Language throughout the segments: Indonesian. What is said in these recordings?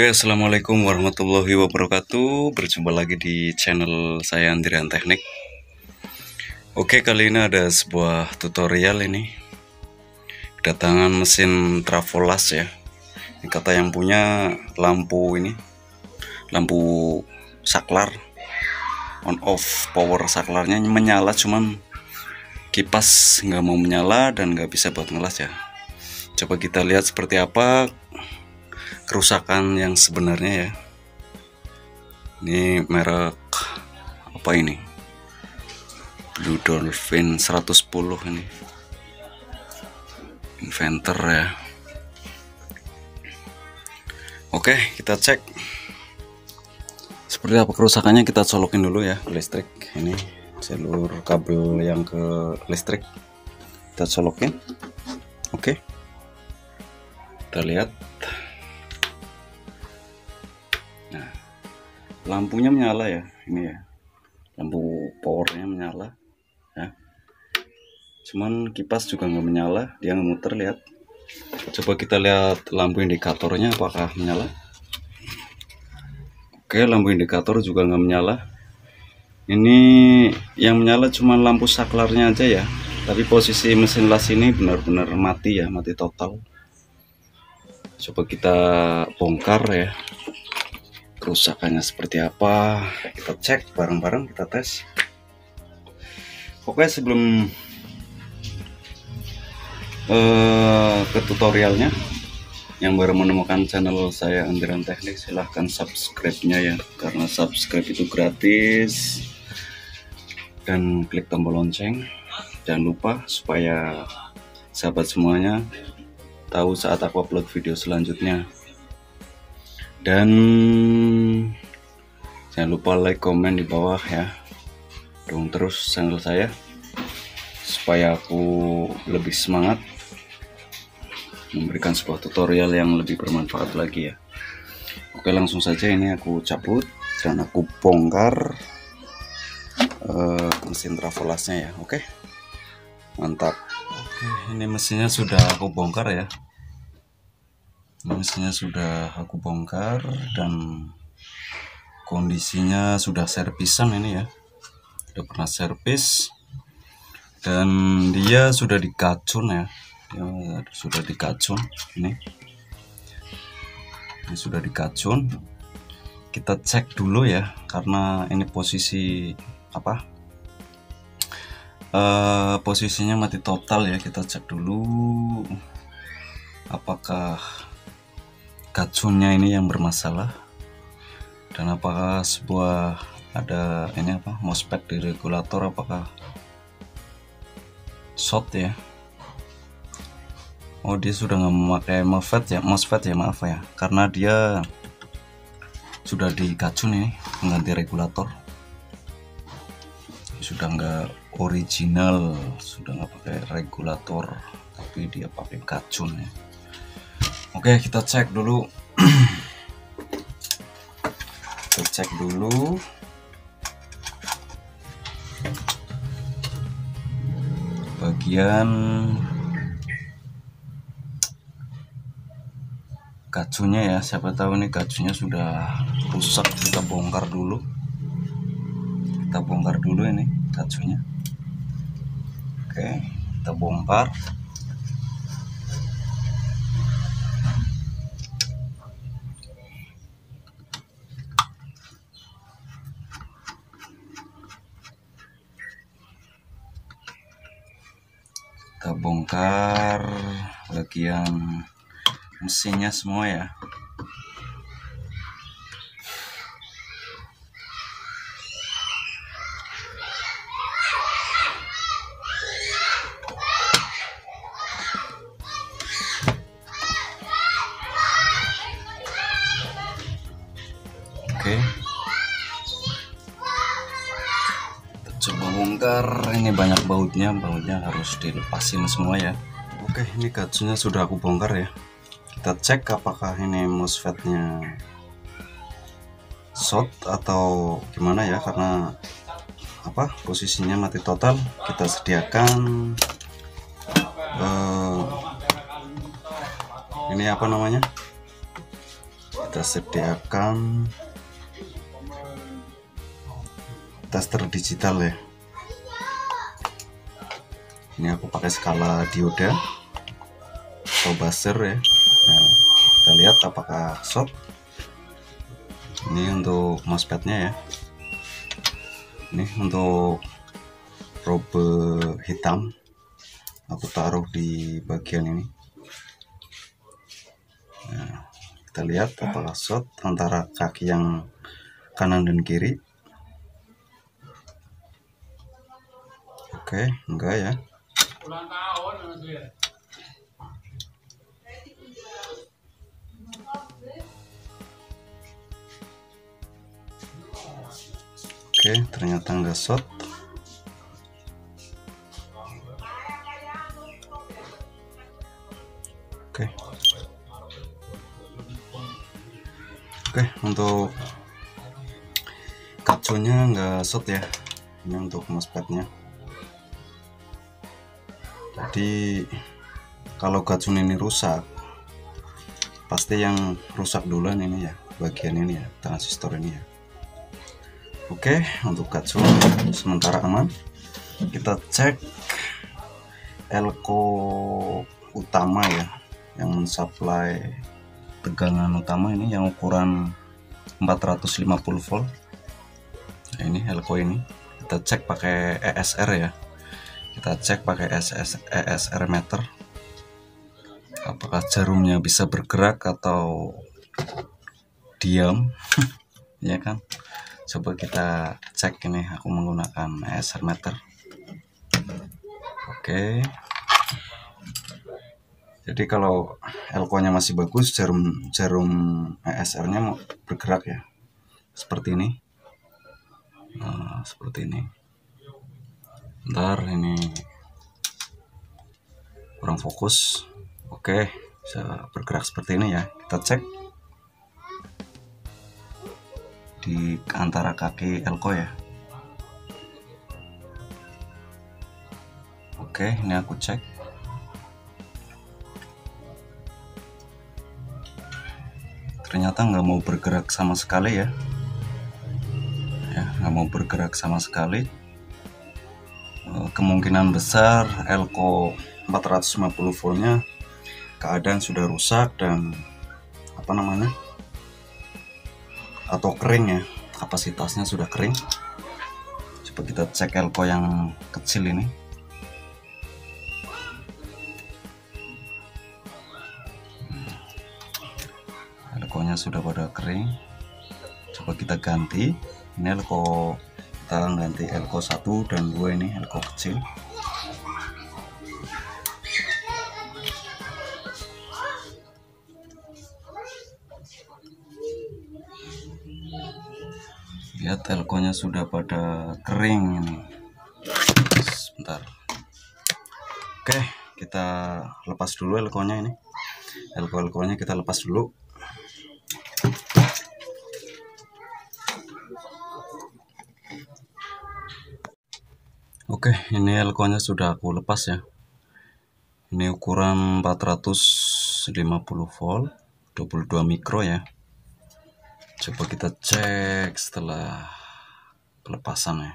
Oke, assalamualaikum warahmatullahi wabarakatuh. Berjumpa lagi di channel saya, Andrian Technic. Oke, kali ini ada sebuah tutorial ini. Kedatangan mesin trafolas ya. Ini kata yang punya lampu ini. Lampu saklar. On off power saklarnya menyala, cuman kipas nggak mau menyala dan nggak bisa buat ngelas ya. Coba kita lihat seperti apa kerusakan yang sebenarnya ya. Ini merek apa ini, Blue Dolphin 110 ini, inverter ya. Oke, kita cek seperti apa kerusakannya. Kita colokin dulu ya ke listrik. Ini jalur kabel yang ke listrik, kita colokin. Oke, kita lihat. Lampunya menyala ya, ini ya, lampu powernya menyala ya, cuman kipas juga nggak menyala, dia ngemuter. Lihat, coba kita lihat lampu indikatornya apakah menyala. Oke, lampu indikator juga nggak menyala. Ini yang menyala cuman lampu saklarnya aja ya, tapi posisi mesin las ini benar-benar mati ya, mati total. Coba kita bongkar ya kerusakannya seperti apa, kita cek bareng-bareng, kita tes. Oke, sebelum ke tutorialnya, yang baru menemukan channel saya, Andrian Technic, silahkan subscribe-nya ya, karena subscribe itu gratis, dan klik tombol lonceng. Jangan lupa supaya sahabat semuanya tahu saat aku upload video selanjutnya. Dan jangan lupa like, komen di bawah ya, dukung terus channel saya supaya aku lebih semangat memberikan sebuah tutorial yang lebih bermanfaat lagi ya. Oke, langsung saja ini aku cabut dan aku bongkar mesin trafolasnya ya. Oke, mantap. Oke, ini mesinnya sudah aku bongkar ya. Mesinnya sudah aku bongkar dan kondisinya sudah servisan ini ya, sudah pernah servis, dan dia sudah dikacun ya, sudah dikacun ini. Ini sudah dikacun, kita cek dulu ya, karena ini posisi apa, posisinya mati total ya. Kita cek dulu apakah kacunnya ini yang bermasalah dan apakah sebuah ada ini apa, MOSFET di regulator apakah short ya. Oh, dia sudah nggak memakai MOSFET ya, maaf ya, karena dia sudah dikacun ini, mengganti regulator, sudah nggak original, sudah nggak pakai regulator tapi dia pakai kacun ya. Oke, kita cek dulu. Kita cek dulu. Bagian kacunnya ya, siapa tahu nih kacunnya sudah rusak, kita bongkar dulu. Kita bongkar dulu ini kacunnya. Oke, kita bongkar. Kita bongkar bagian mesinnya semua ya. Oke, coba bongkar. Ini banyak bautnya harus dilepasin semua ya. Oke, ini kacungnya sudah aku bongkar ya. Kita cek apakah ini MOSFET-nya short atau gimana ya, karena apa, posisinya mati total. Kita sediakan ini apa namanya, kita sediakan tester digital ya. Ini aku pakai skala dioda atau buzzer ya. Nah, kita lihat apakah short. Ini untuk MOSFET-nya ya. Ini untuk probe hitam aku taruh di bagian ini. Nah, kita lihat apakah short antara kaki yang kanan dan kiri. Oke, enggak ya. Oke, ternyata enggak short. Oke, untuk kacunya enggak short ya. Ini untuk MOSFET-nya. Jadi kalau kacun ini rusak, pasti yang rusak duluan ini ya, bagian ini ya, transistor ini ya. Oke, untuk kacun sementara aman. Kita cek elko utama ya, yang mensuplai tegangan utama ini yang ukuran 450 volt. Nah, ini elko ini kita cek pakai ESR ya. Kita cek pakai ESR meter. Apakah jarumnya bisa bergerak atau diam? Ya kan? Coba kita cek ini, aku menggunakan ESR meter. Oke. Jadi kalau elko-nya masih bagus, jarum ESR-nya mau bergerak ya. Seperti ini. Nah, seperti ini. Bentar, ini kurang fokus. Oke, bisa bergerak seperti ini ya. Kita cek di antara kaki elko ya. Oke, ini aku cek. Ternyata nggak mau bergerak sama sekali ya. Ya, nggak mau bergerak sama sekali. Kemungkinan besar elko 450 voltnya keadaan sudah rusak dan apa namanya, atau kering ya, kapasitasnya sudah kering. Coba kita cek elko yang kecil ini. Elkonya sudah pada kering. Coba kita ganti. Ini elko, kita ganti elko 1 dan 2 ini, elko kecil. Lihat, elkonya sudah pada kering ini. Sebentar. Oke, kita lepas dulu elkonya ini. Elko-elkonya kita lepas dulu. Oke, ini elkonya sudah aku lepas ya. Ini ukuran 450 volt, 22 mikro ya. Coba kita cek setelah pelepasan ya.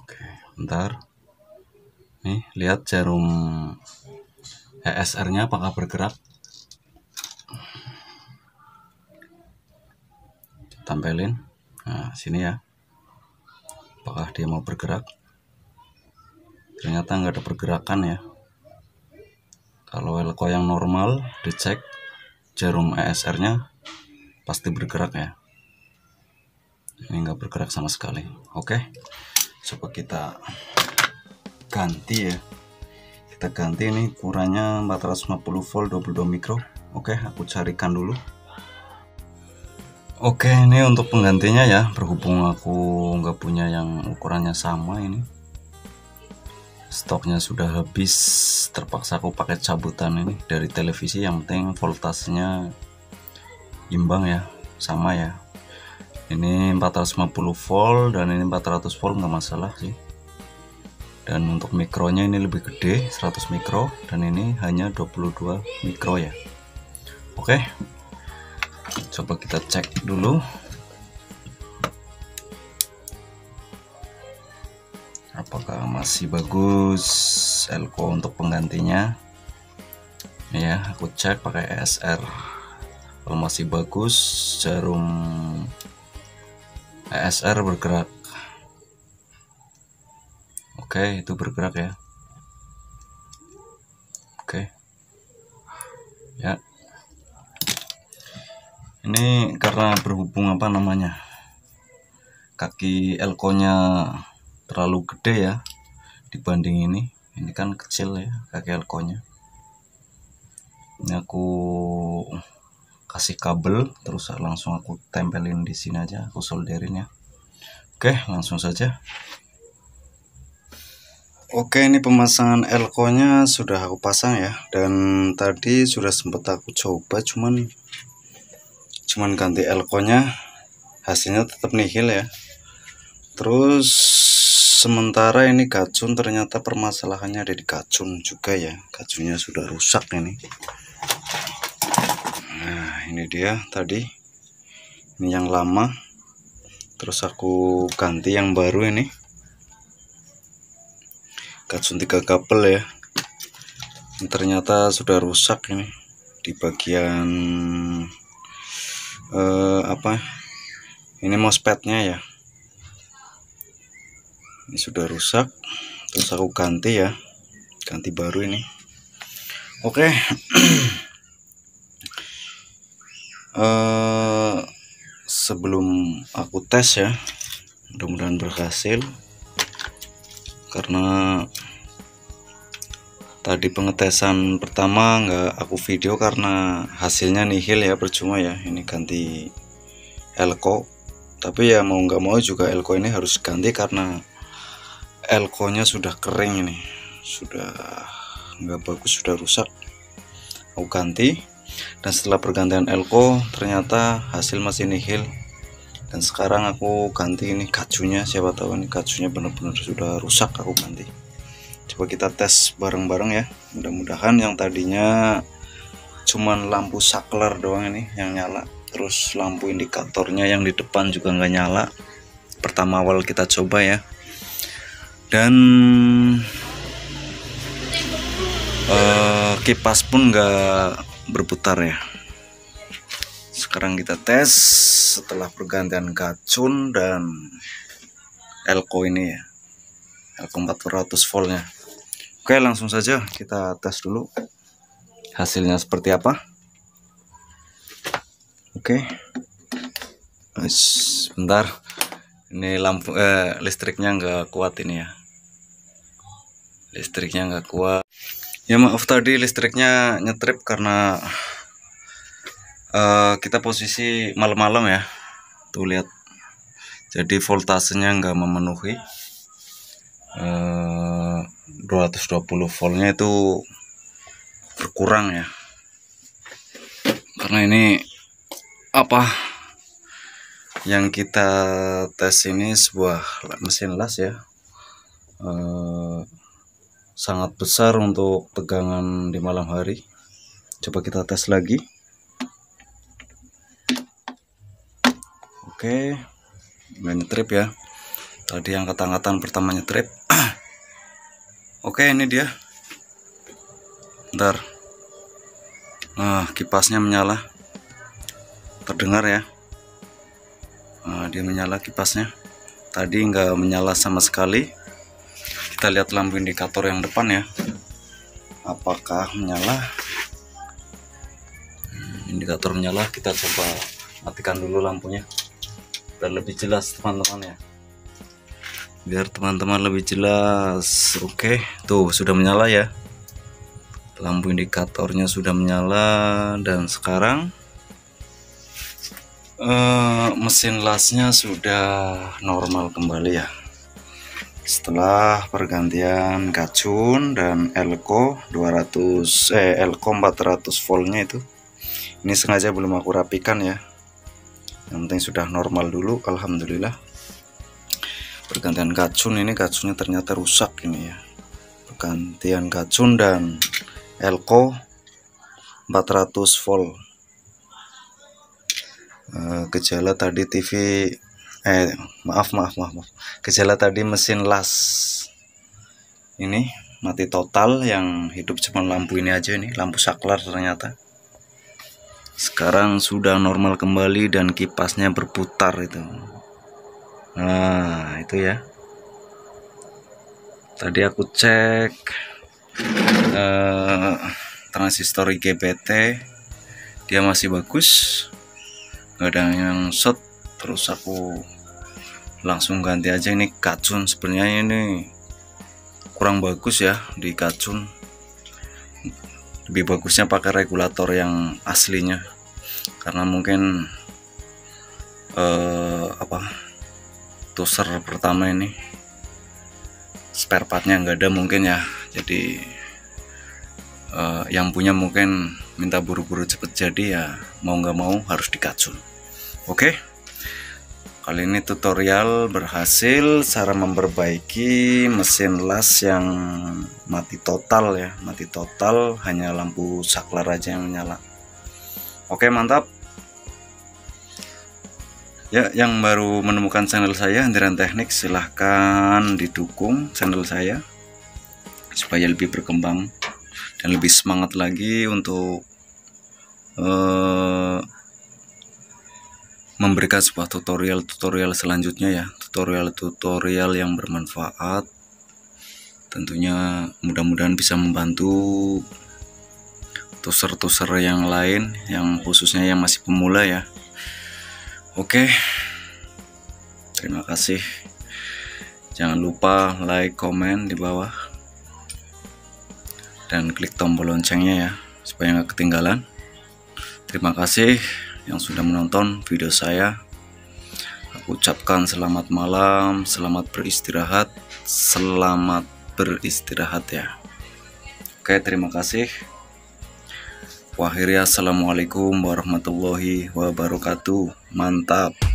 Oke, bentar. Nih, lihat jarum ESR-nya apakah bergerak. Tampilin. Nah, sini ya. Apakah dia mau bergerak? Ternyata nggak ada pergerakan ya. Kalau elko yang normal, dicek jarum ESR-nya pasti bergerak ya. Ini nggak bergerak sama sekali. Oke, coba kita ganti ya. Kita ganti ini ukurannya 450 volt 22 mikro. Oke, aku carikan dulu. Oke, ini untuk penggantinya ya. Berhubung aku nggak punya yang ukurannya sama ini. Stoknya sudah habis, terpaksa aku pakai cabutan ini dari televisi. Yang penting voltasenya imbang ya, sama ya. Ini 450 volt dan ini 400 volt, nggak masalah sih. Dan untuk mikronya ini lebih gede, 100 mikro, dan ini hanya 22 mikro ya. Oke, coba kita cek dulu apakah masih bagus elko untuk penggantinya. Ya, aku cek pakai ESR. Kalau masih bagus, jarum ESR bergerak. Oke, itu bergerak ya. Oke. Ya. Ini karena berhubung apa namanya? Kaki elko-nya terlalu gede ya dibanding ini. Ini kan kecil ya kaki elko-nya. Ini aku kasih kabel terus langsung aku tempelin di sini aja, aku solderin ya. Oke, langsung saja. Oke, ini pemasangan elko-nya sudah aku pasang ya, dan tadi sudah sempat aku coba cuman ganti elko-nya, hasilnya tetap nihil ya. Terus sementara ini gacun, ternyata permasalahannya ada di gacun juga ya, gacunnya sudah rusak ini. Nah, ini dia tadi, ini yang lama terus aku ganti yang baru ini, gacun 3 kabel ya. Ini ternyata sudah rusak ini di bagian apa ini, MOSFET-nya ya, ini sudah rusak terus aku ganti ya, ganti baru ini. Oke. Sebelum aku tes ya, mudah-mudahan berhasil, karena tadi pengetesan pertama nggak aku video karena hasilnya nihil ya, percuma ya ini ganti elko. Tapi ya mau nggak mau juga elko ini harus ganti karena elko-nya sudah kering ini, sudah nggak bagus, sudah rusak, aku ganti. Dan setelah pergantian elko ternyata hasil masih nihil, dan sekarang aku ganti ini gacunnya, siapa tahu ini gacunnya benar-benar sudah rusak, aku ganti. Coba kita tes bareng-bareng ya, mudah-mudahan yang tadinya cuman lampu saklar doang ini yang nyala, terus lampu indikatornya yang di depan juga nggak nyala pertama awal kita coba ya. Dan kipas pun nggak berputar ya. Sekarang kita tes setelah pergantian gacun dan elko ini ya, elko 400 voltnya. Oke, langsung saja kita tes dulu hasilnya seperti apa. Oke, sebentar, ini lampu listriknya nggak kuat ini ya, listriknya nggak kuat. Ya maaf, tadi listriknya nyetrip karena kita posisi malam-malam ya, tuh lihat, jadi voltasenya nggak memenuhi. 220 voltnya itu berkurang ya, karena ini apa yang kita tes ini sebuah mesin las ya, sangat besar untuk tegangan di malam hari. Coba kita tes lagi. Oke, nyetrip ya, tadi yang angkatan pertama nyetrip. Oke, ini dia, bentar. Nah, kipasnya menyala, terdengar ya. Nah, dia menyala kipasnya, tadi nggak menyala sama sekali. Kita lihat lampu indikator yang depan ya, apakah menyala. Indikator menyala, kita coba matikan dulu lampunya biar lebih jelas teman-teman ya, biar teman-teman lebih jelas. Oke, tuh sudah menyala ya, lampu indikatornya sudah menyala. Dan sekarang mesin lasnya sudah normal kembali ya, setelah pergantian gacun dan elko 400 voltnya itu. Ini sengaja belum aku rapikan ya, yang penting sudah normal dulu, alhamdulillah. Pergantian gacun ini, gacunnya ternyata rusak ini ya, pergantian gacun dan elko 400 volt gejala tadi maaf, gejala tadi mesin las ini mati total, yang hidup cuma lampu ini aja, ini lampu saklar ternyata. Sekarang sudah normal kembali dan kipasnya berputar itu. Nah, itu ya. Tadi aku cek transistor IGBT, dia masih bagus, nggak ada yang short. Terus aku langsung ganti aja ini kacun. Sebenarnya ini kurang bagus ya di kacun, lebih bagusnya pakai regulator yang aslinya, karena mungkin toaster pertama ini spare partnya nggak ada mungkin ya, jadi yang punya mungkin minta buru-buru cepet, jadi ya mau nggak mau harus dikacun. Oke, kali ini tutorial berhasil cara memperbaiki mesin las yang mati total ya, mati total hanya lampu saklar aja yang nyala. Oke, mantap ya. Yang baru menemukan channel saya Andrian Technic, silahkan didukung channel saya supaya lebih berkembang dan lebih semangat lagi untuk memberikan sebuah tutorial-tutorial selanjutnya ya, tutorial-tutorial yang bermanfaat tentunya. Mudah-mudahan bisa membantu toaster-toaster yang lain, yang khususnya yang masih pemula ya. Oke, terima kasih, jangan lupa like, komen di bawah dan klik tombol loncengnya ya supaya nggak ketinggalan. Terima kasih yang sudah menonton video saya. Aku ucapkan selamat malam, selamat beristirahat ya. Oke, terima kasih. Wakhiri, assalamualaikum warahmatullahi wabarakatuh. Mantap.